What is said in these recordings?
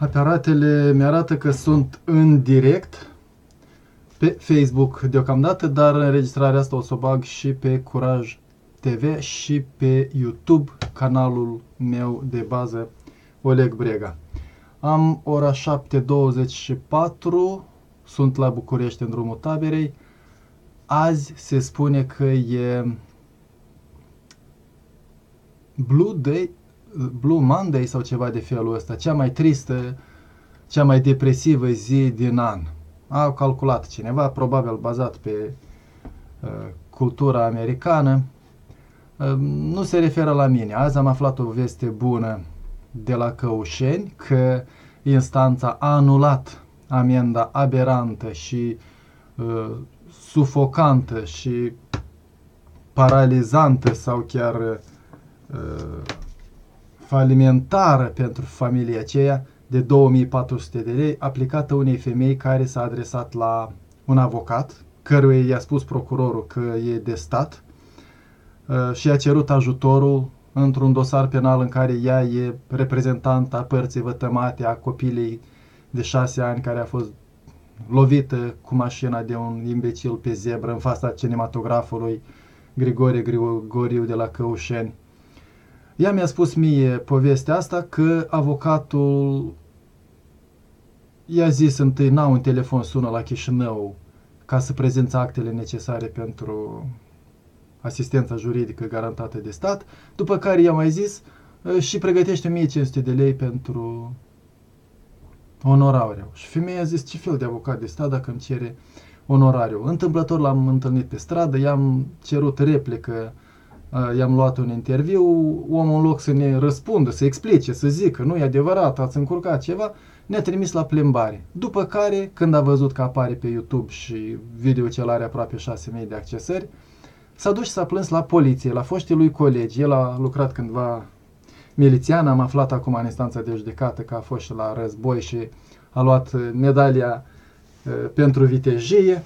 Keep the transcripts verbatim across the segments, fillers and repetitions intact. Aparatele mi-arată că sunt în direct pe Facebook deocamdată, dar înregistrarea asta o să o bag și pe Curaj T V și pe YouTube, canalul meu de bază, Oleg Brega. Am ora șapte douăzeci și patru, sunt la București în drumul taberei. Azi se spune că e Blue Day, Blue Monday sau ceva de felul ăsta, cea mai tristă, cea mai depresivă zi din an. A calculat cineva, probabil bazat pe uh, cultura americană. Uh, nu se referă la mine. Azi am aflat o veste bună de la Căușeni că instanța a anulat amenda aberantă și uh, sufocantă și paralizantă sau chiar uh, falimentară pentru familia aceea de două mii patru sute de lei aplicată unei femei care s-a adresat la un avocat, căruia i-a spus procurorul că e de stat uh, și a cerut ajutorul într-un dosar penal în care ea e reprezentanta părții vătămate a copilei de șase ani care a fost lovită cu mașina de un imbecil pe zebră în fața cinematografului Grigore Grigoriu de la Căușeni. Ea mi-a spus mie povestea asta că avocatul i-a zis întâi, n-au un telefon, sună la Chișinău ca să prezinți actele necesare pentru asistența juridică garantată de stat, după care i-a mai zis și pregătește o mie cinci sute de lei pentru onorariu. Și femeia a zis, ce fel de avocat de stat dacă îmi cere onorariu? Întâmplător l-am întâlnit pe stradă, i-am cerut replică, i-am luat un interviu, omul în loc să ne răspundă, să explice, să zică, nu e adevărat, ați încurcat ceva, ne-a trimis la plimbare. După care, când a văzut că apare pe YouTube și video cel are aproape șase mii de accesări, s-a dus și s-a plâns la poliție, la foștii lui colegi. El a lucrat cândva milițian, am aflat acum în instanța de judecată că a fost și la război și a luat medalia pentru vitejie.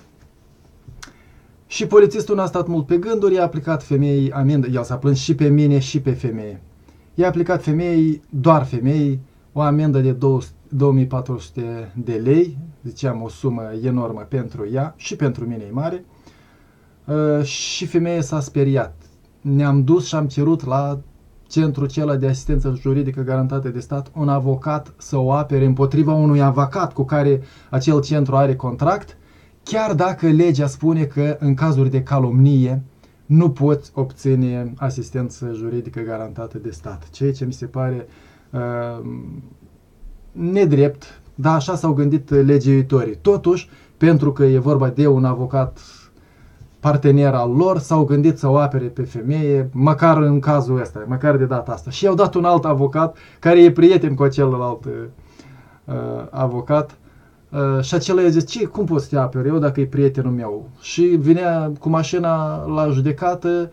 Și polițistul n-a stat mult pe gânduri, i-a aplicat femeii amendă, el s-a plâns și pe mine și pe femeie. I-a aplicat femeii, doar femeii, o amendă de două mii patru sute de lei, ziceam o sumă enormă pentru ea și pentru mine e mare. Și femeia s-a speriat. Ne-am dus și am cerut la centrul acela de asistență juridică garantată de stat un avocat să o apere împotriva unui avocat cu care acel centru are contract, chiar dacă legea spune că în cazuri de calomnie nu poți obține asistență juridică garantată de stat. Ceea ce mi se pare uh, nedrept, dar așa s-au gândit legiuitorii. Totuși, pentru că e vorba de un avocat partener al lor, s-au gândit să o apere pe femeie, măcar în cazul ăsta, măcar de data asta. Și i-au dat un alt avocat, care e prieten cu celălalt uh, avocat, uh, și acela i-a zis, ce, cum poți să te aperi eu dacă e prietenul meu? Și vinea cu mașina la judecată,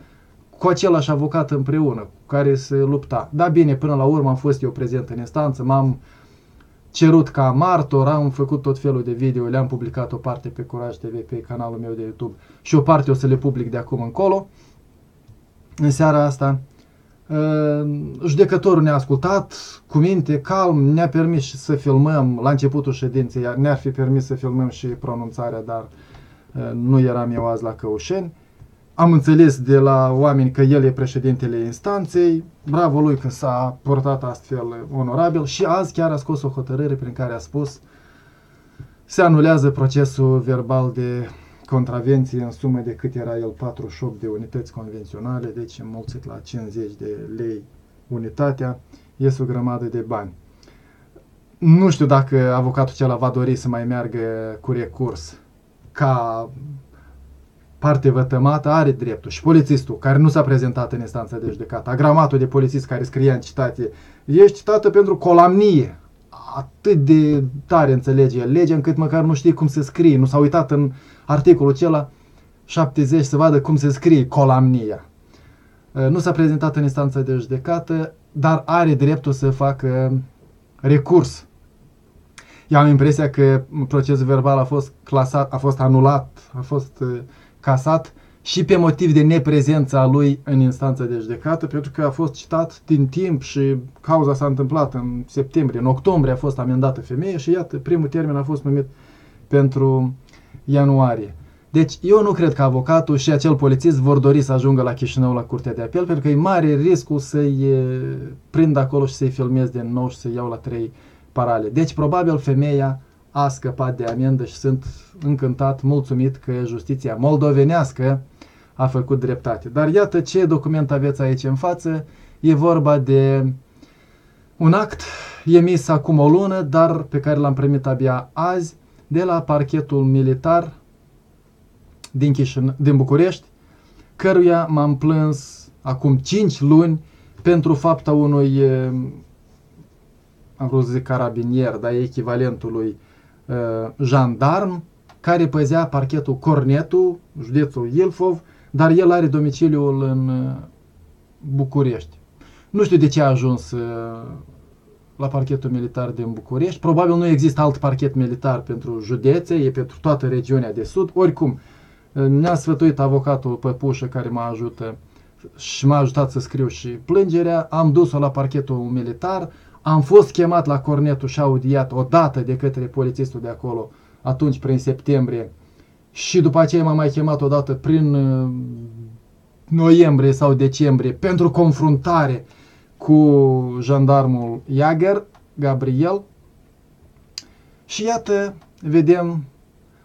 cu același avocat împreună, cu care se lupta. Da, bine, până la urmă am fost eu prezent în instanță, m-am cerut ca martor, am făcut tot felul de video, le-am publicat o parte pe Curaj T V, pe canalul meu de YouTube și o parte o să le public de acum încolo. În seara asta, judecătorul ne-a ascultat cu minte, calm, ne-a permis să filmăm la începutul ședinței, ne-ar fi permis să filmăm și pronunțarea, dar nu eram eu azi la Căușeni. Am înțeles de la oameni că el e președintele instanței, bravo lui că s-a portat astfel onorabil și azi chiar a scos o hotărâre prin care a spus se anulează procesul verbal de contravenție în sumă de cât era el, patruzeci și opt de unități convenționale, deci înmulțit la cincizeci de lei unitatea, ies o grămadă de bani. Nu știu dacă avocatul acela va dori să mai meargă cu recurs ca parte vătămată, are dreptul. Și polițistul, care nu s-a prezentat în instanța de judecată, agramatul de polițist care scria în citație, ești citată pentru calomnie. Atât de tare înțelege legea, încât măcar nu știe cum se scrie. Nu s-a uitat în articolul acela șaptezeci să vadă cum se scrie calomnia. Nu s-a prezentat în instanța de judecată, dar are dreptul să facă recurs. Eu am impresia că procesul verbal a fost clasat, a fost anulat, a fost casat și pe motiv de neprezența lui în instanța de judecată, pentru că a fost citat din timp și cauza s-a întâmplat în septembrie, în octombrie a fost amendată femeia și iată, primul termen a fost numit pentru ianuarie. Deci eu nu cred că avocatul și acel polițist vor dori să ajungă la Chișinău la Curtea de Apel, pentru că e mare riscul să-i prind acolo și să-i filmez din nou și să-i iau la trei parale. Deci probabil femeia a scăpat de amendă și sunt încântat, mulțumit că justiția moldovenească a făcut dreptate. Dar iată ce document aveți aici în față. E vorba de un act emis acum o lună, dar pe care l-am primit abia azi, de la parchetul militar din, Chișin- din București, căruia m-am plâns acum cinci luni pentru fapta unui, am vrut să zic carabinier, dar e echivalentul lui uh, jandarm, care păzea parchetul Cornetu, județul Ilfov, dar el are domiciliul în București. Nu știu de ce a ajuns la parchetul militar din București. Probabil nu există alt parchet militar pentru județe, e pentru toată regiunea de sud. Oricum, ne-a sfătuit avocatul Păpușă, care m-a ajutat și m-a ajutat să scriu și plângerea. Am dus-o la parchetul militar, am fost chemat la Cornetu și audiat odată de către polițistul de acolo, atunci prin septembrie. Și după aceea m-am mai chemat odată prin noiembrie sau decembrie pentru confruntare cu jandarmul Iager Gabriel. Și iată, vedem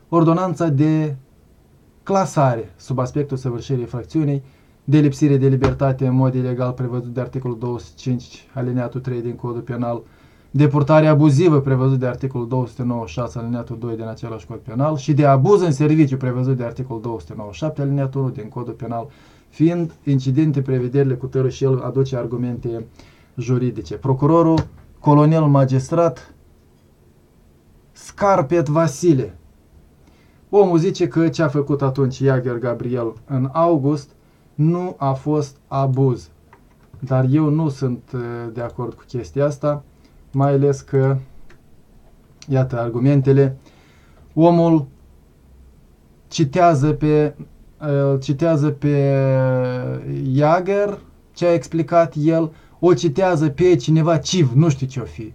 ordonanța de clasare sub aspectul săvârșirii infracțiunii de lipsire de libertate în mod ilegal prevăzut de articolul două sute cinci alineatul trei din Codul Penal, deportare abuzivă prevăzut de articolul două sute nouăzeci și șase alineatul doi din același Cod Penal și de abuz în serviciu prevăzut de articolul două sute nouăzeci și șapte alineatul unu din Codul Penal, fiind incidente prevederile cu tără și el aduce argumente juridice. Procurorul colonel magistrat Scarpet Vasile. Omul zice că ce a făcut atunci Iager Gabriel în august nu a fost abuz. Dar eu nu sunt de acord cu chestia asta, mai ales că, iată argumentele, omul citează pe, citează pe Iager, ce a explicat el, o citează pe cineva civ, nu știu ce o fi,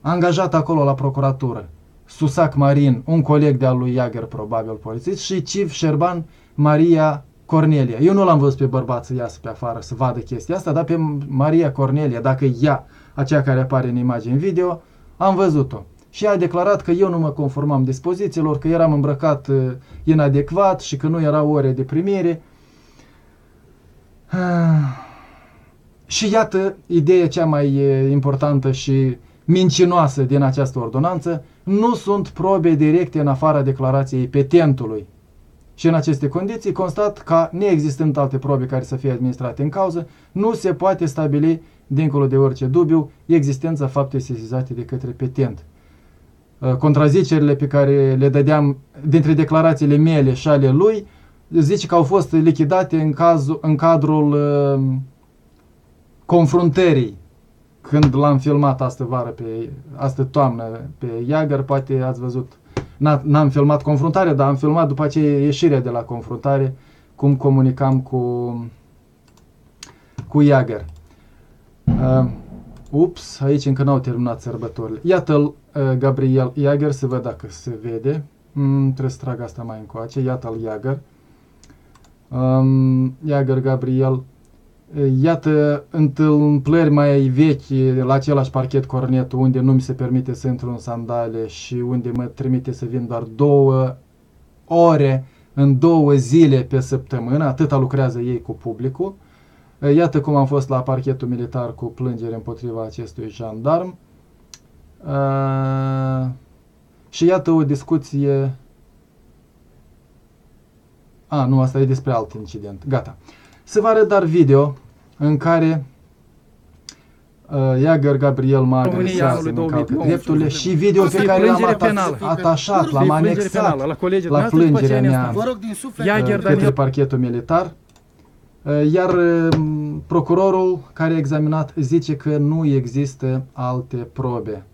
angajat acolo la procuratură, Susac Marin, un coleg de-al lui Iager, probabil polițist, și civ Șerban Maria Cornelia. Eu nu l-am văzut pe bărbat să iasă pe afară să vadă chestia asta, dar pe Maria Cornelia, dacă ea, aceea care apare în imagine video, am văzut-o. Și a declarat că eu nu mă conformam dispozițiilor, că eram îmbrăcat uh, inadecvat și că nu erau ore de primire. Uh. Și iată ideea cea mai uh, importantă și mincinoasă din această ordonanță. Nu sunt probe directe în afara declarației petentului. Și în aceste condiții constat că, neexistând alte probe care să fie administrate în cauză, nu se poate stabili, dincolo de orice dubiu, existența faptei sesizate de către petent. Contrazicerile pe care le dădeam dintre declarațiile mele și ale lui, zice că au fost lichidate în, cazul, în cadrul uh, confruntării, când l-am filmat astă vară, pe, astă toamnă pe Iager, poate ați văzut. N-am filmat confruntarea, dar am filmat după aceea ieșirea de la confruntare, cum comunicam cu, cu Iager. Uh, ups, aici încă n-au terminat sărbătorile. Iată-l, uh, Gabriel Iager, să văd dacă se vede. Mm, trebuie să trag asta mai încoace. Iată-l, Iager. Um, Iager Gabriel. Iată întâmplări mai vechi la același parchet Cornetu, unde nu mi se permite să intru în sandale și unde mă trimite să vin doar două ore în două zile pe săptămână, atâta lucrează ei cu publicul. Iată cum am fost la parchetul militar cu plângere împotriva acestui jandarm. A... Și iată o discuție... A, nu, asta e despre alt incident. Gata. Să vă arăt dar video în care uh, Iager Gabriel mă agresează, îmi încalcă drepturile și video pe care l-am atașat, atașat l-am anexat penală, la, la plângerea mea Iager, către Daniel. Parchetul militar. Uh, iar uh, procurorul care a examinat zice că nu există alte probe.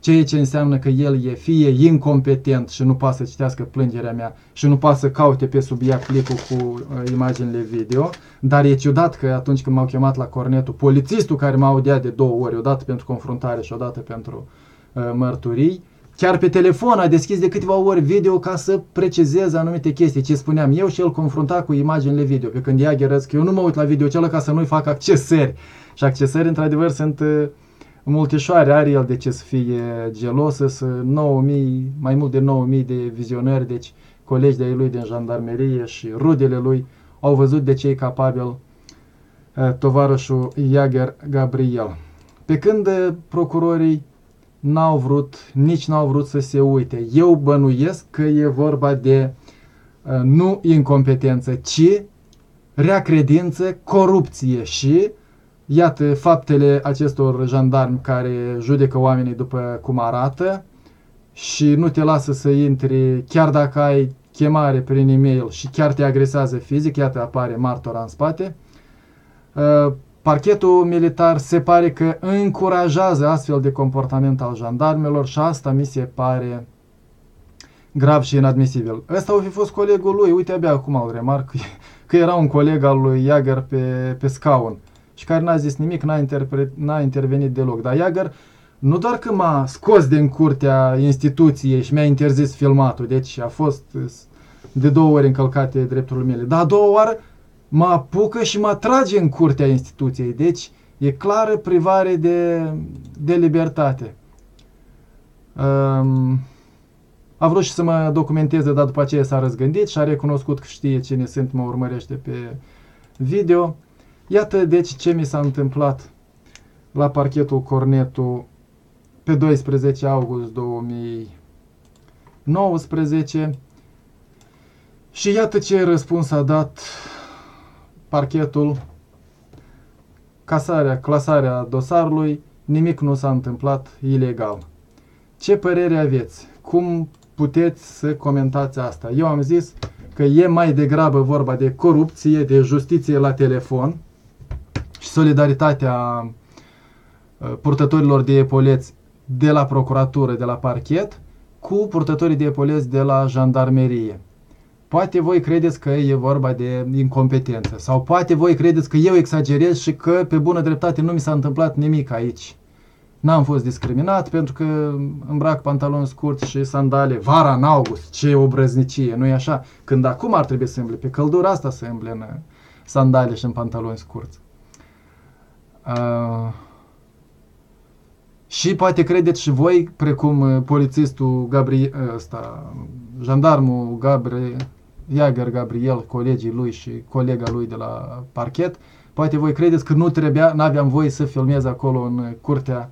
Ceea ce înseamnă că el e fie incompetent și nu poate să citească plângerea mea și nu poate să caute pe sub ea clicul cu imaginile video, dar e ciudat că atunci când m-au chemat la Cornetu, polițistul care m-a audiat de două ori, odată pentru confruntare și odată pentru uh, mărturii, chiar pe telefon a deschis de câteva ori video ca să precizeze anumite chestii, ce spuneam eu și el confrunta cu imaginile video, pe când Iager răzc, eu nu mă uit la video celălalt ca să nu-i fac accesări. Și accesări, într-adevăr, sunt... Uh, multișoare, are el de ce să fie gelosă, sunt nouă mii, mai mult de nouă mii de vizionări, deci colegi de-ai lui din jandarmerie și rudele lui au văzut de ce e capabil tovarășul Iager Gabriel. Pe când procurorii n-au vrut, nici n-au vrut să se uite. Eu bănuiesc că e vorba de nu incompetență, ci rea credință, corupție și... Iată faptele acestor jandarmi care judecă oamenii după cum arată și nu te lasă să intri chiar dacă ai chemare prin e-mail și chiar te agresează fizic, iată apare martora în spate. Parchetul militar se pare că încurajează astfel de comportament al jandarmelor și asta mi se pare grav și inadmisibil. Ăsta o fi fost colegul lui, uite abia acum îl remarc că era un coleg al lui Iager pe, pe scaun. Și care n-a zis nimic, n-a, n-a intervenit deloc. Dar Iager nu doar că m-a scos din curtea instituției și mi-a interzis filmatul, deci a fost de două ori încălcate drepturile mele, dar a doua oară mă apucă și mă trage în curtea instituției, deci e clară privare de, de libertate. Um, a vrut și să mă documenteze, dar după aceea s-a răzgândit și a recunoscut că știe cine sunt, mă urmărește pe video. Iată deci ce mi s-a întâmplat la parchetul Cornetu pe doisprezece august două mii nouăsprezece și iată ce răspuns a dat parchetul, casarea, clasarea dosarului, nimic nu s-a întâmplat ilegal. Ce părere aveți? Cum puteți să comentați asta? Eu am zis că e mai degrabă vorba de corupție, de justiție la telefon, și solidaritatea purtătorilor de epoleți de la procuratură, de la parchet, cu purtătorii de epoleți de la jandarmerie. Poate voi credeți că e vorba de incompetență sau poate voi credeți că eu exagerez și că pe bună dreptate nu mi s-a întâmplat nimic aici. N-am fost discriminat pentru că îmbrac pantaloni scurți și sandale vara în august. Ce obrăznicie, nu-i așa? Când acum ar trebui să îmble pe căldura asta să îmble în sandale și în pantaloni scurți. Uh, și poate credeți și voi, precum polițistul Gabriel, ăsta, jandarmul Gabriel, Iager Gabriel, colegii lui și colega lui de la parchet, poate voi credeți că nu trebuia, n-aveam voie să filmez acolo în curtea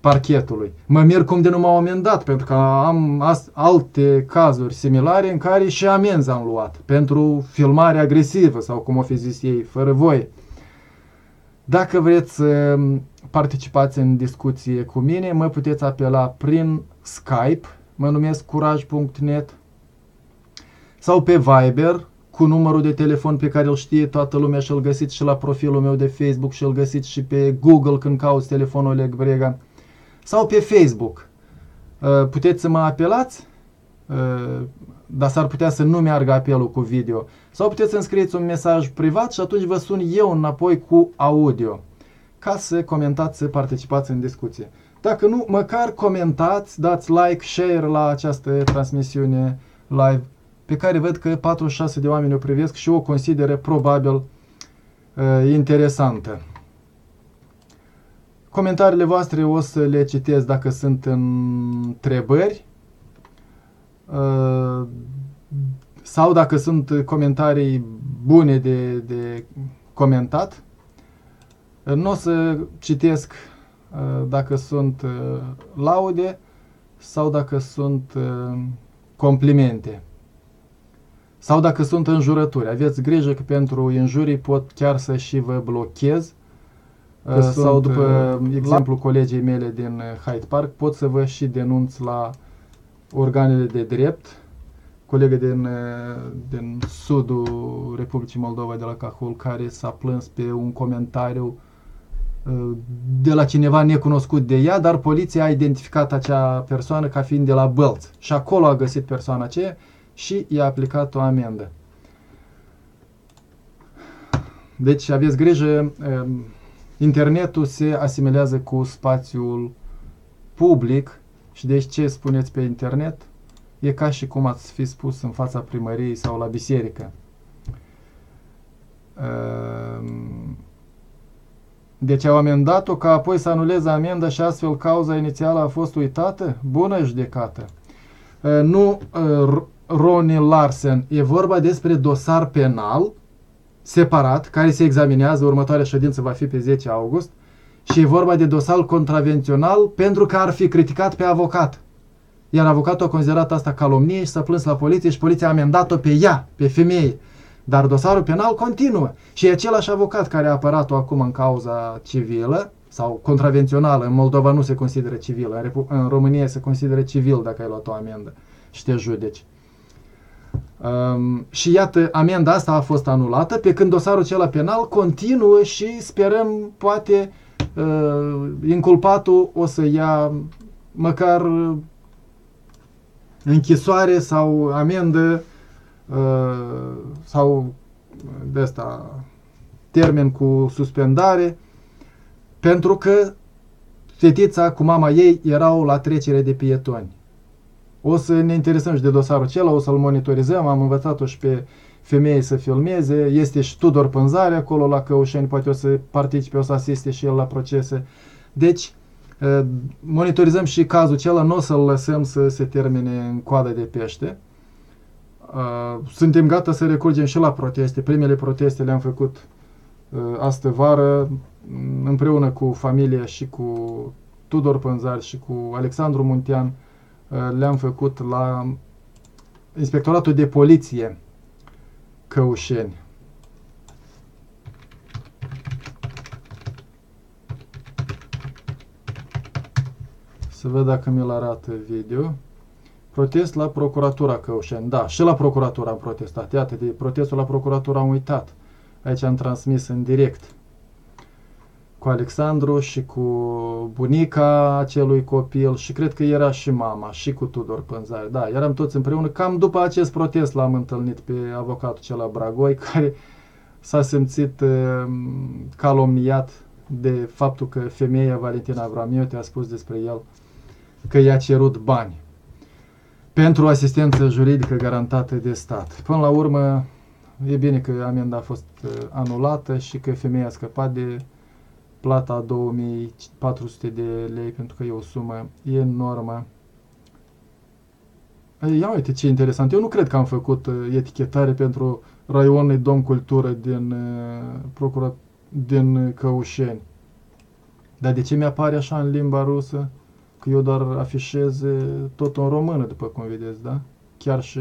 parchetului. Mă mir cum de nu m-au amendat, pentru că am alte cazuri similare în care și amenzi am luat pentru filmare agresivă sau cum o fi zis ei, fără voie. Dacă vreți să participați în discuție cu mine, mă puteți apela prin Skype, mă numesc curaj punct net, sau pe Viber, cu numărul de telefon pe care îl știe toată lumea și îl găsiți și la profilul meu de Facebook și îl găsiți și pe Google când cauți telefonul Oleg Brega, sau pe Facebook. Puteți să mă apelați, dar s-ar putea să nu meargă apelul cu video. Sau puteți să înscrieți un mesaj privat și atunci vă sun eu înapoi cu audio, ca să comentați, să participați în discuție. Dacă nu, măcar comentați, dați like, share la această transmisiune live, pe care văd că patruzeci și șase de oameni o privesc și o consideră probabil uh, interesantă. Comentariile voastre o să le citesc dacă sunt întrebări uh, sau dacă sunt comentarii bune de, de comentat. Nu o să citesc uh, dacă sunt uh, laude sau dacă sunt uh, complimente. Sau dacă sunt înjurături, aveți grijă că pentru injurii pot chiar să și vă blochez. Că sau sunt, după uh, exemplu colegii mele din Hyde Park, pot să vă și denunț la organele de drept. Colegă din, din sudul Republicii Moldova, de la Cahul, care s-a plâns pe un comentariu de la cineva necunoscut de ea, dar poliția a identificat acea persoană ca fiind de la Bălți. Și acolo a găsit persoana aceea și i-a aplicat o amendă. Deci aveți grijă, internetul se asimilează cu spațiul public și deci ce spuneți pe internet e ca și cum ați fi spus în fața primăriei sau la biserică. Deci au amendat-o ca apoi să anuleze amenda și astfel cauza inițială a fost uitată? Bună judecată! Nu, Ronnie Larsen, e vorba despre dosar penal separat, care se examinează, următoarea ședință va fi pe zece august, și e vorba de dosar contravențional pentru că ar fi criticat pe avocat. Iar avocatul a considerat asta calomnie și s-a plâns la poliție și poliția a amendat-o pe ea, pe femeie. Dar dosarul penal continuă și e același avocat care a apărat-o acum în cauza civilă sau contravențională. În Moldova nu se consideră civilă, în România se consideră civil dacă ai luat o amendă și te judeci. Um, și iată, amenda asta a fost anulată, pe când dosarul acela penal continuă și sperăm poate uh, inculpatul o să ia măcar închisoare sau amendă uh, sau de asta termen cu suspendare, pentru că fetița cu mama ei erau la trecere de pietoni. O să ne interesăm și de dosarul acela, o să-l monitorizăm, am învățat-o și pe femeie să filmeze, este și Tudor Pânzare acolo la Căușeni, poate o să participe, o să asiste și el la procese. Deci, monitorizăm și cazul acela, nu o să-l lăsăm să se termine în coadă de pește. Suntem gata să recurgem și la proteste, primele proteste le-am făcut astă vară, împreună cu familia și cu Tudor Pânzare și cu Alexandru Muntean. Le-am făcut la Inspectoratul de Poliție Căușeni. Să văd dacă mi-l arată video. Protest la Procuratura Căușeni. Da, și la Procuratura am protestat. Iată, de protestul la Procuratura am uitat. Aici am transmis în direct cu Alexandru și cu bunica acelui copil și cred că era și mama și cu Tudor Pânzare. Da, eram toți împreună. Cam după acest protest l-am întâlnit pe avocatul cel la Bragoi, care s-a simțit uh, calomniat de faptul că femeia Valentina Avramiuță a spus despre el că i-a cerut bani pentru asistență juridică garantată de stat. Până la urmă, e bine că amenda a fost anulată și că femeia a scăpat de plata două mii patru sute de lei, pentru că e o sumă enormă. Ia uite ce interesant, eu nu cred că am făcut etichetare pentru raionul Dom Cultură din, procura, din Căușeni. Dar de ce mi-apare așa în limba rusă? Că eu doar afișez tot în română, după cum vedeți, da? Chiar și...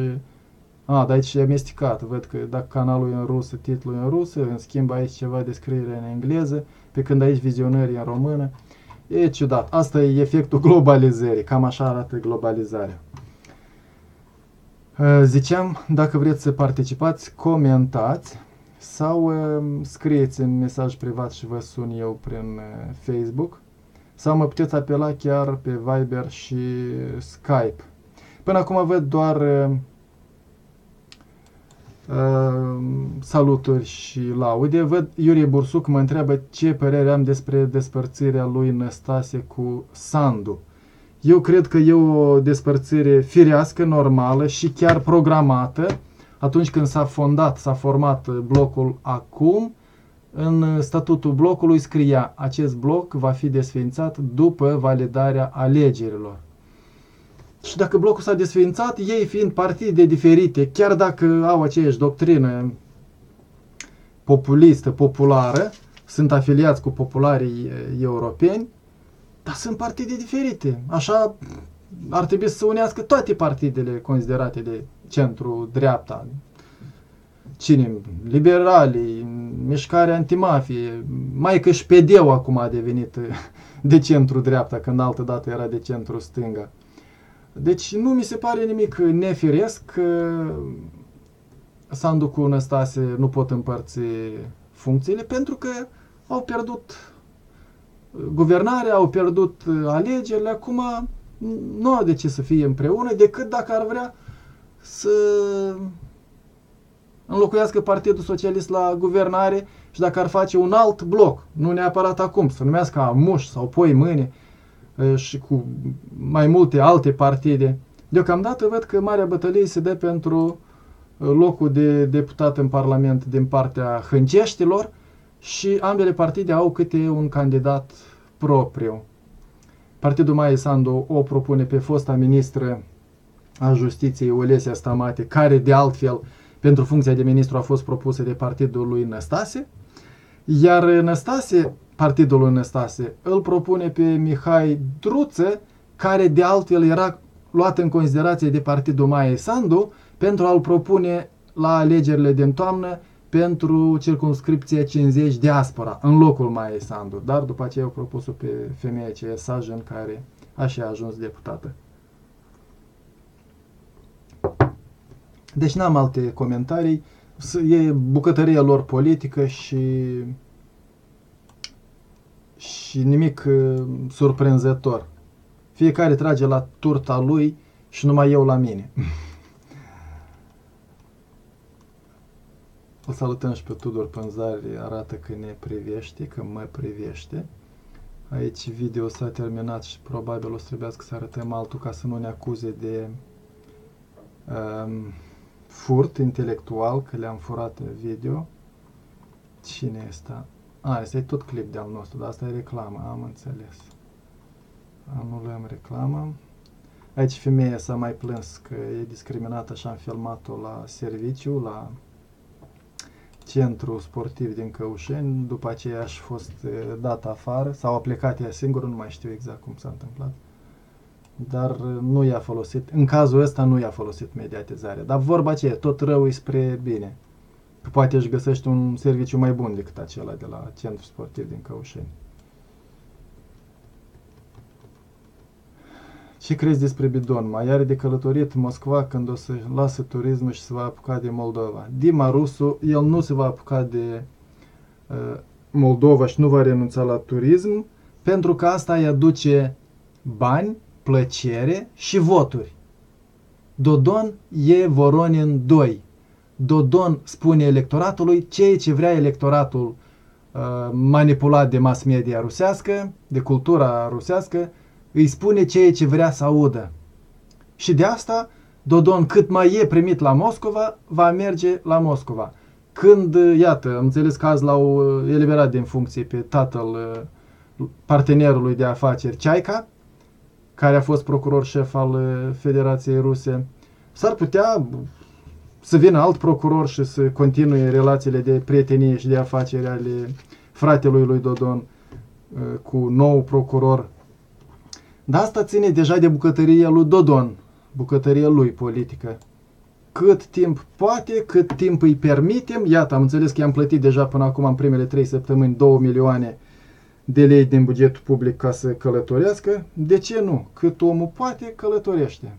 A, dar aici e amestecat, văd că dacă canalul e în rusă, titlul e în rusă, în schimb aici ceva descriere în engleză, pe când aici vizionări în română. E ciudat. Asta e efectul globalizării. Cam așa arată globalizarea. Ziceam, dacă vreți să participați, comentați sau scrieți în mesaj privat și vă sun eu prin Facebook sau mă puteți apela chiar pe Viber și Skype. Până acum văd doar Uh, saluturi și laude. Văd Iurie Bursuc mă întreabă ce părere am despre despărțirea lui Năstase cu Sandu. Eu cred că e o despărțire firească, normală și chiar programată. Atunci când s-a fondat, s-a format blocul acum, în statutul blocului scria acest bloc va fi desființat după validarea alegerilor. Și dacă blocul s-a desființat, ei fiind partide diferite, chiar dacă au aceeași doctrină populistă, populară, sunt afiliați cu popularii europeni, dar sunt partide diferite. Așa ar trebui să se unească toate partidele considerate de centru-dreapta. Cine? Liberalii, mișcarea antimafie, mai că și P D-ul acum a devenit de centru-dreapta, când altădată era de centru-stânga. Deci nu mi se pare nimic nefiresc că Sandu cu Năstase nu pot împărți funcțiile pentru că au pierdut guvernarea, au pierdut alegerile, acum nu au de ce să fie împreună, decât dacă ar vrea să înlocuiască Partidul Socialist la guvernare și dacă ar face un alt bloc, nu neapărat acum, să numească Amuș sau Poi Mâine și cu mai multe alte partide. Deocamdată văd că marea bătălie se dă pentru locul de deputat în Parlament din partea hânceștilor și ambele partide au câte un candidat propriu. Partidul Maie Sandu o propune pe fosta ministră a Justiției Olesia Stamate, care de altfel pentru funcția de ministru a fost propusă de partidul lui Năstase, iar Năstase, partidul lui Năstase, îl propune pe Mihai Druță, care de altfel era luat în considerație de partidul Maie Sandu pentru a-l propune la alegerile din toamnă pentru circumscripția cincizeci diaspora, în locul Maie Sandu, dar după aceea au propus-o pe femeia aceea, Sajen, care așa a ajuns deputată. Deci n-am alte comentarii, e bucătăria lor politică și, și nimic surprinzător. Fiecare trage la turta lui și numai eu la mine. O salutăm și pe Tudor Pânzare, arată că ne privește, că mă privește. Aici video s-a terminat și probabil o să trebuiască să arătăm altul ca să nu ne acuze de um, furt intelectual, că le-am furat video. Cine ăsta? A, ăsta e tot clip de-al nostru, dar asta e reclamă, am înțeles. Anulăm reclamă. Aici femeia s-a mai plâns că e discriminată și am filmat-o la serviciu, la centru sportiv din Căușeni, după aceea și fost dat afară, sau a plecat ea singură, nu mai știu exact cum s-a întâmplat, dar nu i-a folosit, în cazul ăsta nu i-a folosit mediatizarea, dar vorba aceea, tot rău e spre bine, poate își găsești un serviciu mai bun decât acela de la centru sportiv din Căușeni. Ce crezi despre Bidon? Mai are de călătorit Moscova când o să lasă turismul și se va apuca de Moldova. Dima Rusu, el nu se va apuca de uh, Moldova și nu va renunța la turism, pentru că asta îi aduce bani, plăcere și voturi. Dodon e Voronin doi. Dodon spune electoratului ceea ce vrea electoratul uh, manipulat de mass media rusească, de cultura rusească, îi spune ceea ce vrea să audă. Și de asta, Dodon, cât mai e primit la Moscova, va merge la Moscova. Când, iată, am înțeles că azi l-au eliberat din funcție pe tatăl partenerului de afaceri, Ceaica, care a fost procuror șef al Federației Ruse, s-ar putea să vină alt procuror și să continue relațiile de prietenie și de afaceri ale fratelui lui Dodon cu nou procuror. Dar asta ține deja de bucătăria lui Dodon, bucătăria lui politică. Cât timp poate, cât timp îi permitem, iată, am înțeles că i-am plătit deja până acum în primele trei săptămâni două milioane de lei din bugetul public ca să călătorească, de ce nu? Cât omul poate, călătorește.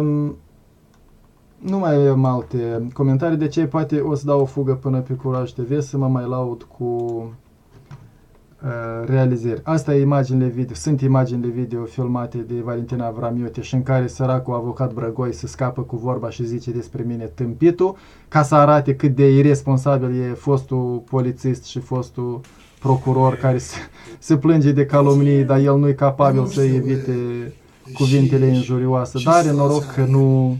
Um, Nu mai am alte comentarii, de ce poate o să dau o fugă până pe Curaj T V să mă mai laud cu uh, realizări. Asta e imaginile video, sunt imaginile video filmate de Valentina Avramiuță și în care săracul avocat Bragoi se scapă cu vorba și zice despre mine tâmpitul, ca să arate cât de irresponsabil e fostul polițist și fostul procuror care se, se plânge de calomnii, dar el nu e capabil să evite cuvintele injurioase, dar are noroc că nu,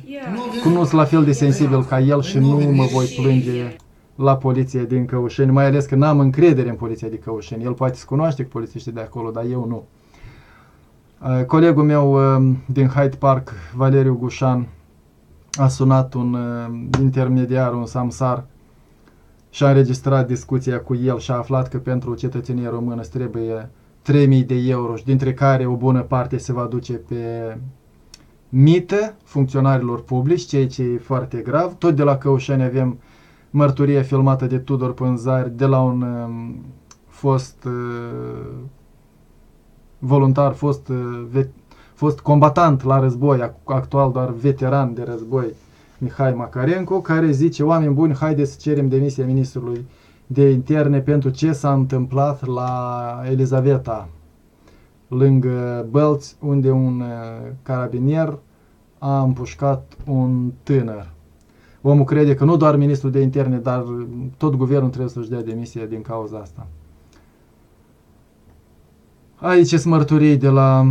cum nu sunt la fel de sensibil ca el și nu mă voi plânge la poliția din Căușeni, mai ales că n-am încredere în poliția din Căușeni. El poate se cunoaște cu polițiștii de acolo, dar eu nu. Colegul meu din Hyde Park, Valeriu Gușan, a sunat un intermediar, un samsar, și a înregistrat discuția cu el și a aflat că pentru cetățenie română îți trebuie trei mii de euro, și dintre care o bună parte se va duce pe mită funcționarilor publici, ceea ce e foarte grav. Tot de la Căușeni avem mărturie filmată de Tudor Pânzare, de la un um, fost uh, voluntar, fost, uh, vet, fost combatant la război, actual doar veteran de război, Mihai Macarencu, care zice: oameni buni, haideți să cerem demisia ministrului de interne pentru ce s-a întâmplat la Elizaveta, lângă Bălți, unde un carabinier a împușcat un tânăr. Omul crede că nu doar ministrul de interne, dar tot guvernul trebuie să-și dea demisia din cauza asta. Aici sunt mărturii de la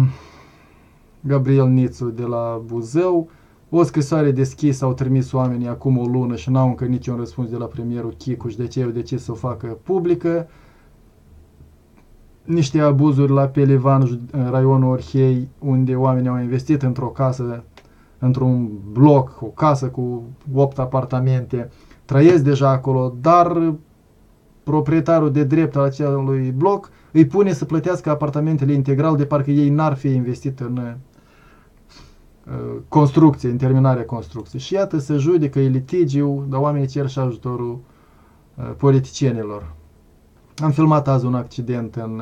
Gabriel Nițu, de la Buzău. O scrisoare deschisă au trimis oamenii acum o lună și n-au încă niciun răspuns de la premierul Chicuș, de ce eu decis să o facă publică. Niște abuzuri la Pelivan, în raionul Orhei, unde oamenii au investit într-o casă, într-un bloc, o casă cu opt apartamente. Trăiesc deja acolo, dar proprietarul de drept al acelui bloc îi pune să plătească apartamentele integral, de parcă ei n-ar fi investit în construcție, în terminarea construcției. Și iată, se judecă, e litigiu, dar oamenii cer și ajutorul politicienilor. Am filmat azi un accident, în,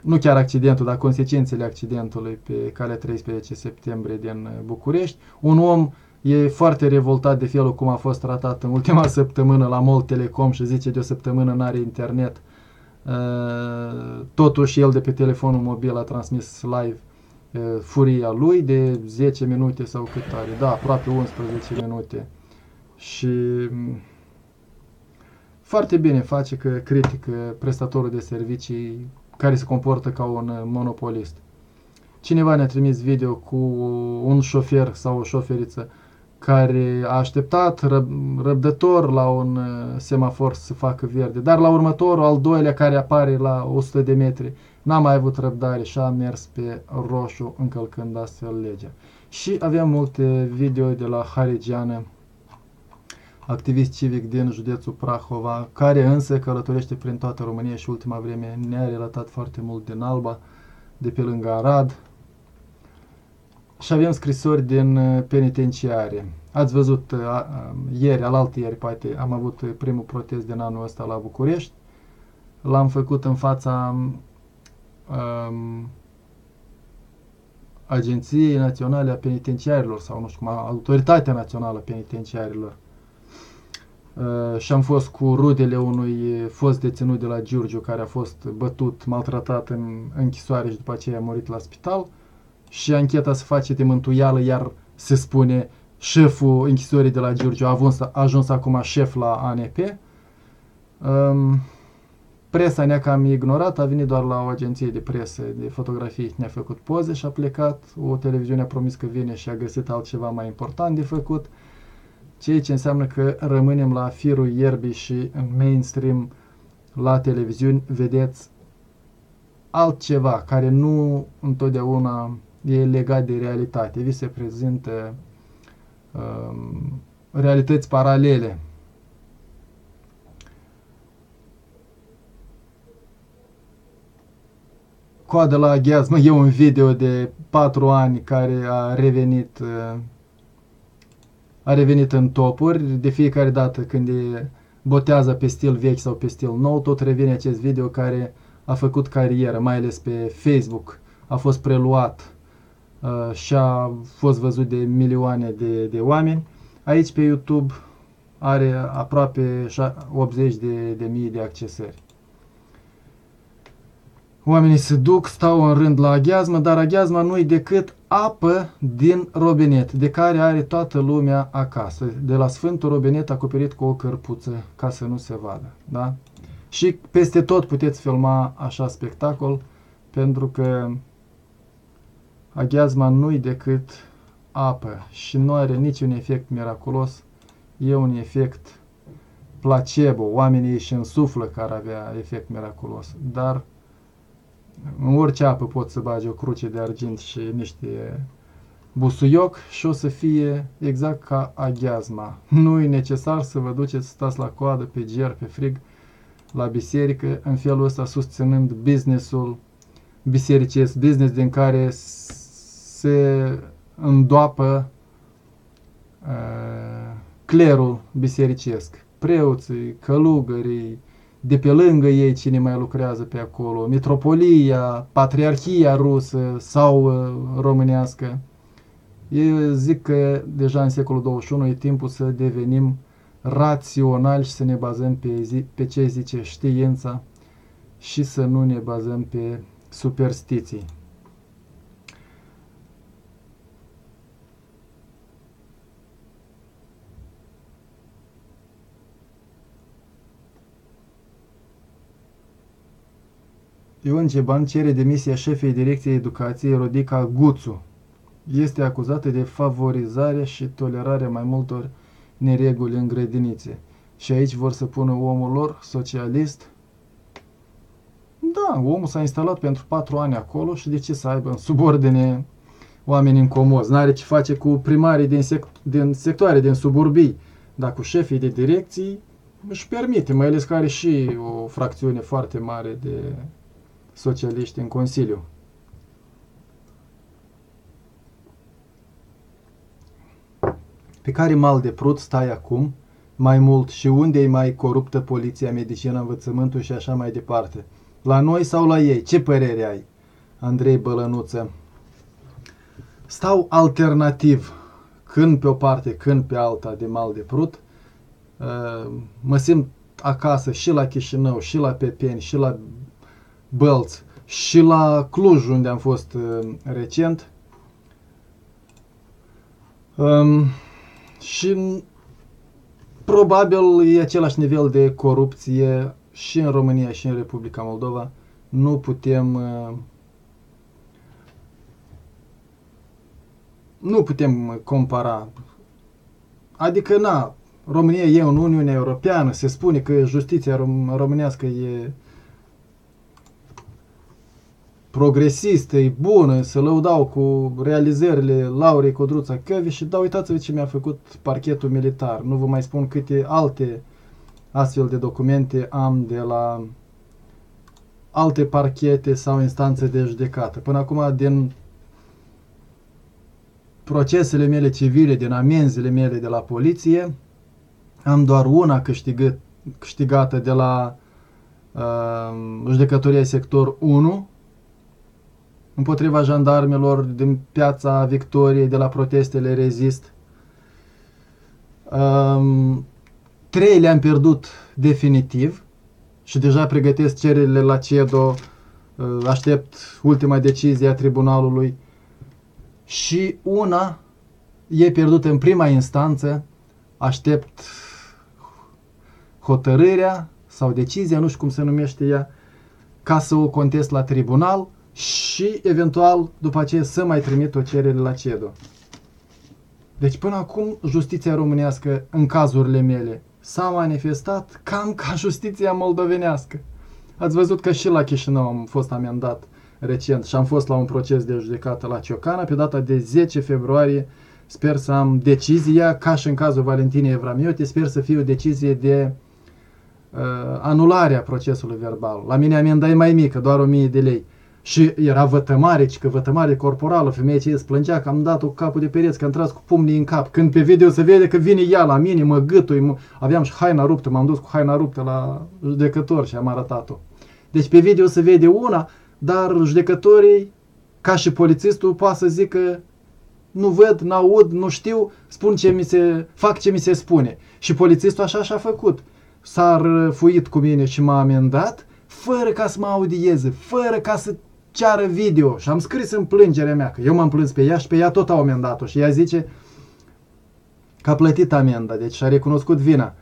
nu chiar accidentul, dar consecințele accidentului pe calea treisprezece septembrie din București. Un om e foarte revoltat de felul cum a fost tratat în ultima săptămână la Mold Telecom și zice de o săptămână n-are internet. Totuși el de pe telefonul mobil a transmis live furia lui de zece minute sau cât are, da, aproape unsprezece minute. Și foarte bine face că critică prestatorul de servicii care se comportă ca un monopolist. Cineva ne-a trimis video cu un șofer sau o șoferiță care a așteptat răb- răbdător la un semafor să facă verde, dar la următorul, al doilea, care apare la o sută de metri, n-a mai avut răbdare și a mers pe roșu, încălcând astfel legea. Și avem multe video de la Harigeană, activist civic din județul Prahova, care însă călătorește prin toată România și ultima vreme ne-a relatat foarte mult din Alba, de pe lângă Arad. Și avem scrisori din penitenciare. Ați văzut ieri, alaltăieri poate, am avut primul protest din anul ăsta la București. L-am făcut în fața um, Agenției Naționale a Penitenciarilor, sau nu știu cum, Autoritatea Națională a Penitenciarilor. Uh, și am fost cu rudele unui fost deținut de la Giurgiu, care a fost bătut, maltratat în închisoare și după aceea a murit la spital. Și ancheta se face de mântuială, iar se spune șeful închisorii de la Giurgiu a ajuns, a ajuns acum șef la A N P. Um, presa ne-a cam ignorat, a venit doar la o agenție de presă, de fotografii, ne-a făcut poze și a plecat. O televiziune a promis că vine și a găsit altceva mai important de făcut. Ceea ce înseamnă că rămânem la firul ierbii și în mainstream la televiziuni vedeți altceva care nu întotdeauna e legat de realitate. Vi se prezintă um, realități paralele. Coada la gheaz, mă, e un video de patru ani care a revenit uh, a revenit în topuri. De fiecare dată când e botează pe stil vechi sau pe stil nou, tot revine acest video care a făcut carieră, mai ales pe Facebook, a fost preluat uh, și a fost văzut de milioane de, de oameni. Aici pe YouTube are aproape optzeci de mii de, mii de accesări. Oamenii se duc, stau în rând la aghiazmă, dar aghiazma nu-i decât apă din robinet, de care are toată lumea acasă. De la Sfântul Robinet acoperit cu o cărpuță, ca să nu se vadă. Da? Și peste tot puteți filma așa spectacol, pentru că aghiazma nu-i decât apă și nu are niciun efect miraculos, e un efect placebo. Oamenii își însuflă că ar avea efect miraculos, dar în orice apă pot să bagi o cruce de argint și niște busuioc și o să fie exact ca aghiazma. Nu e necesar să vă duceți să stați la coadă, pe ger, pe frig, la biserică, în felul ăsta susținând businessul bisericesc, business din care se îndoapă uh, clerul bisericesc, preoții, călugării, de pe lângă ei cine mai lucrează pe acolo, mitropolia, patriarhia rusă sau uh, românească, Eu zic că deja în secolul douăzeci și unu e timpul să devenim raționali și să ne bazăm pe, zi, pe ce zice știința și să nu ne bazăm pe superstiții. Ion Geban cere demisia șefei Direcției Educației Rodica Guțu. Este acuzată de favorizare și tolerarea mai multor nereguli în grădinițe. Și aici vor să pună omul lor, socialist. Da, omul s-a instalat pentru patru ani acolo și de ce să aibă în subordine oameni incomozi? N-are ce face cu primarii din, sect- din sectoare, din suburbii, dar cu șefii de direcții își permite, mai ales că are și o fracțiune foarte mare de socialiști în Consiliu. Pe care mal de Prut stai acum mai mult și unde e mai coruptă poliția, medicina, învățământul și așa mai departe? La noi sau la ei? Ce părere ai? Andrei Bălănuță. Stau alternativ, când pe o parte, când pe alta de mal de Prut. Mă simt acasă și la Chișinău, și la Pepeni, și la Bălți, și la Cluj, unde am fost recent. Um, și probabil e același nivel de corupție și în România și în Republica Moldova. Nu putem uh, nu putem compara. Adică na, România e în Uniunea Europeană, se spune că justiția rom- românească e progresistă, e bună, se lăudau cu realizările Laurei Codruța-Căviș, dar uitați-vă ce mi-a făcut parchetul militar. Nu vă mai spun câte alte astfel de documente am de la alte parchete sau instanțe de judecată. Până acum, din procesele mele civile, din amenzile mele de la poliție, am doar una câștigă, câștigată de la uh, judecătoria sector unu, împotriva jandarmelor din Piața Victoriei, de la protestele Rezist. Um, trei le-am pierdut definitiv și deja pregătesc cererile la CEDO, aștept ultima decizie a tribunalului și una e pierdută în prima instanță, aștept hotărârea sau decizia, nu știu cum se numește ea, ca să o contest la tribunal și eventual după aceea să mai trimit o cerere la CEDO. Deci până acum justiția românească în cazurile mele s-a manifestat cam ca justiția moldovenească. Ați văzut că și la Chișinău am fost amendat recent și am fost la un proces de judecată la Ciocana pe data de zece februarie. Sper să am decizia, ca și în cazul Valentinei Avramiuță, sper să fie o decizie de uh, anulare a procesului verbal. La mine amenda e mai mică, doar o mie de lei. Și era vătămare, ci că vătămare corporală, femeia ce îți plângea că am dat-o cu capul de pereți, că am tras cu pumnii în cap. Când pe video se vede că vine ea la mine, mă gâtui, mă... aveam și haina ruptă, m-am dus cu haina ruptă la judecător și am arătat-o. Deci pe video se vede una, dar judecătorii, ca și polițistul, poate să zică nu văd, n-aud, nu știu, spun ce mi se, fac ce mi se spune. Și polițistul așa și-a făcut. S-a răfuit cu mine și m-a amendat, fără ca să mă audieze, fără ca să ceară video. Și am scris în plângerea mea că eu m-am plâns pe ea și pe ea tot au amendat-o și ea zice că a plătit amenda, deci și-a recunoscut vina.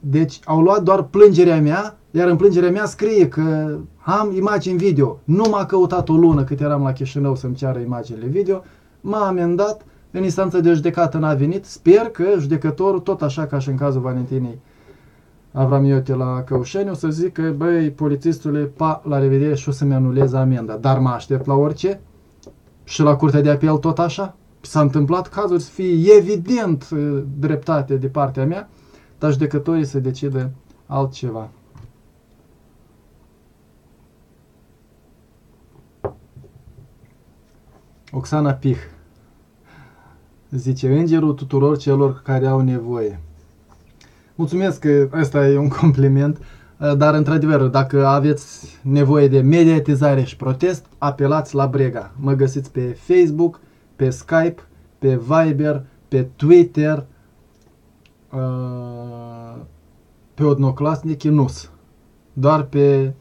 Deci au luat doar plângerea mea, iar în plângerea mea scrie că am imagini video. Nu m-a căutat o lună cât eram la Chișinău să-mi ceară imaginile video, m-a amendat, în instanță de judecată n-a venit, sper că judecătorul, tot așa ca și în cazul Valentinei Avramiuță la Căușeni, o să zic că, băi, polițistule, pa, la revedere și o să-mi anulez amenda. Dar mă aștept la orice și la Curtea de Apel tot așa. S-a întâmplat cazuri să fie evident dreptate de partea mea, dar judecătorii să decidă altceva. Oxana Pih zice, îngerul tuturor celor care au nevoie. Mulțumesc că ăsta e un compliment, dar într-adevăr, dacă aveți nevoie de mediatizare și protest, apelați la Brega. Mă găsiți pe Facebook, pe Skype, pe Viber, pe Twitter, pe Odnoclasnici nu-s, doar pe,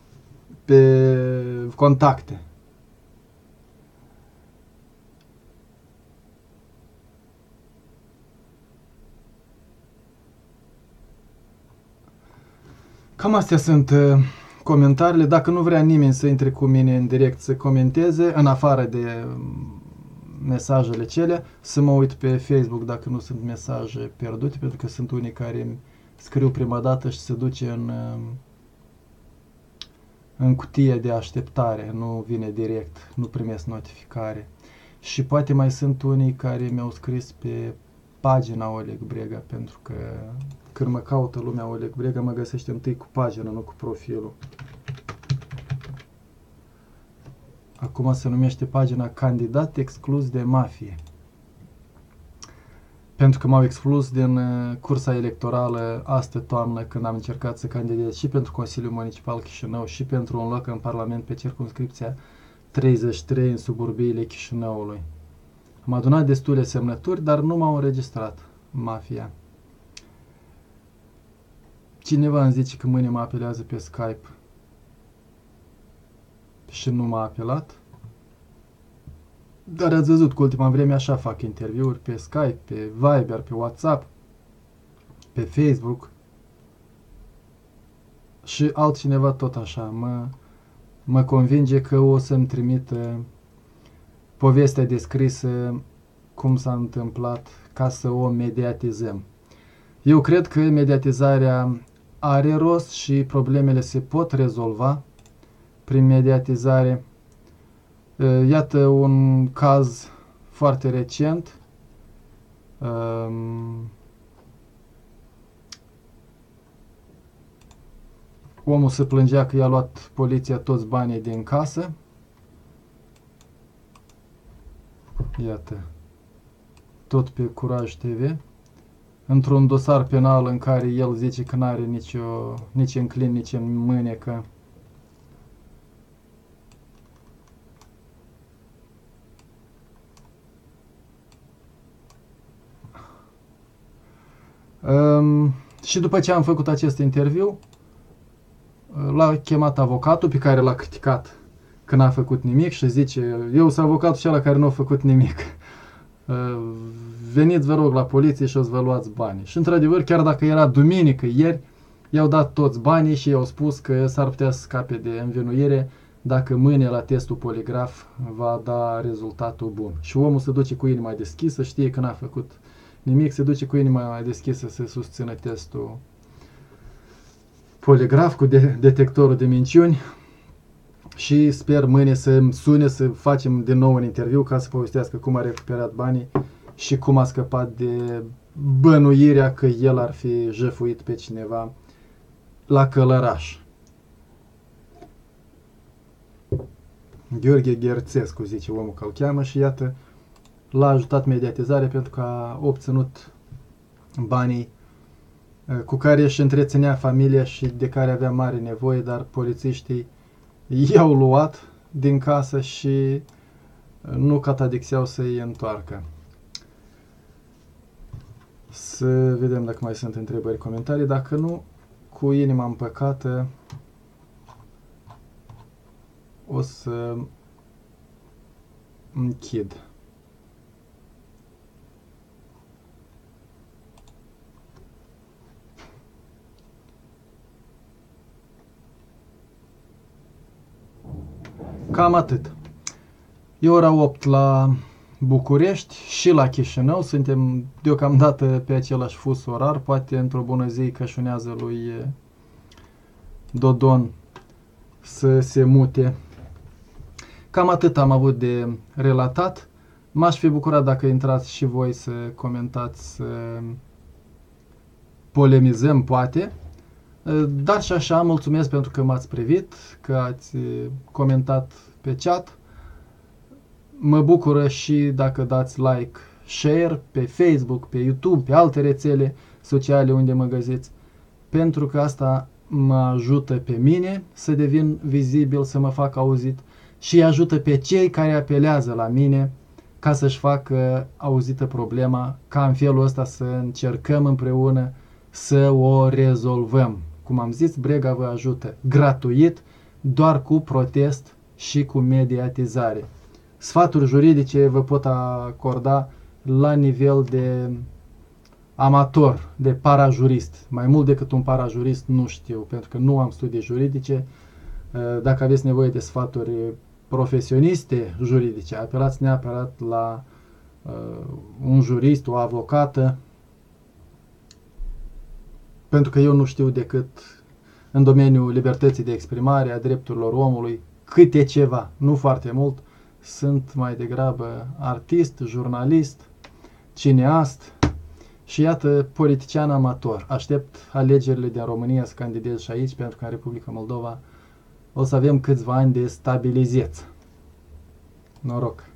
pe contacte. Cam astea sunt comentariile. Dacă nu vrea nimeni să intre cu mine în direct să comenteze, în afară de mesajele cele, să mă uit pe Facebook dacă nu sunt mesaje pierdute, pentru că sunt unii care îmi scriu prima dată și se duce în, în cutie de așteptare, nu vine direct, nu primesc notificare. Și poate mai sunt unii care mi-au scris pe pagina Oleg Brega, pentru că când mă caută lumea Oleg Brega, mă găsește întâi cu pagina, nu cu profilul. Acum se numește pagina Candidat Exclus de Mafie. Pentru că m-au exclus din cursa electorală astă toamnă, când am încercat să candidez și pentru Consiliul Municipal Chișinău și pentru un loc în Parlament pe circumscripția treizeci și trei în suburbiile Chișinăului. Am adunat destule semnături, dar nu m-au înregistrat mafia. Cineva îmi zice că mâine mă apelează pe Skype și nu m-a apelat. Dar ați văzut că ultima vreme așa fac interviuri pe Skype, pe Viber, pe WhatsApp, pe Facebook. Și altcineva tot așa mă, mă convinge că o să-mi trimit povestea descrisă cum s-a întâmplat ca să o mediatizăm. Eu cred că mediatizarea are rost și problemele se pot rezolva prin mediatizare. Iată un caz foarte recent. Omul se plângea că i-a luat poliția toți banii din casă. Iată, tot pe Curaj T V. Într-un dosar penal în care el zice că n-are nicio, nici înclin, nici în mânecă. Um, și după ce am făcut acest interviu, l-a chemat avocatul pe care l-a criticat că n-a făcut nimic și zice, eu sunt avocatul și ăla care nu a făcut nimic. Uh, veniți vă rog la poliție și o să vă luați banii. Și într-adevăr, chiar dacă era duminică ieri, i-au dat toți banii și i-au spus că s-ar putea să scape de învinuire dacă mâine la testul poligraf va da rezultatul bun. Și omul se duce cu inima deschisă, știe că n-a făcut nimic, se duce cu inima deschisă să susțină testul poligraf cu de detectorul de minciuni. Și sper mâine să-mi sune să facem din nou un interviu ca să povestească cum a recuperat banii și cum a scăpat de bănuirea că el ar fi jefuit pe cineva la Călăraș. Gheorghe Gherțescu zice omul că îl cheamă și iată l-a ajutat mediatizarea pentru că a obținut banii cu care își întreținea familia și de care avea mare nevoie, dar polițiștii i-au luat din casă și nu catadixeau să îi întoarcă. Să vedem dacă mai sunt întrebări, comentarii. Dacă nu, cu inima împăcată o să închid. Cam atât. E ora opt la București și la Chișinău. Suntem deocamdată pe același fus orar. Poate într-o bună zi cășunează lui Dodon să se mute. Cam atât am avut de relatat. M-aș fi bucurat dacă intrați și voi să comentați, să polemizăm poate. Dar și așa, mulțumesc pentru că m-ați privit, că ați comentat pe chat. Mă bucură și dacă dați like, share pe Facebook, pe YouTube, pe alte rețele sociale unde mă găsiți, pentru că asta mă ajută pe mine să devin vizibil, să mă fac auzit și ajută pe cei care apelează la mine ca să-și facă auzită problema, ca în felul ăsta să încercăm împreună să o rezolvăm. Cum am zis, Brega vă ajută gratuit, doar cu protest și cu mediatizare. Sfaturi juridice vă pot acorda la nivel de amator, de parajurist. Mai mult decât un parajurist nu știu, pentru că nu am studii juridice. Dacă aveți nevoie de sfaturi profesioniste juridice, apelați neapărat la un jurist, o avocată, pentru că eu nu știu decât în domeniul libertății de exprimare, a drepturilor omului, câte ceva, nu foarte mult. Sunt mai degrabă artist, jurnalist, cineast și iată politician amator. Aștept alegerile din România să candidez și aici, pentru că în Republica Moldova o să avem câțiva ani de stabilizeț. Noroc!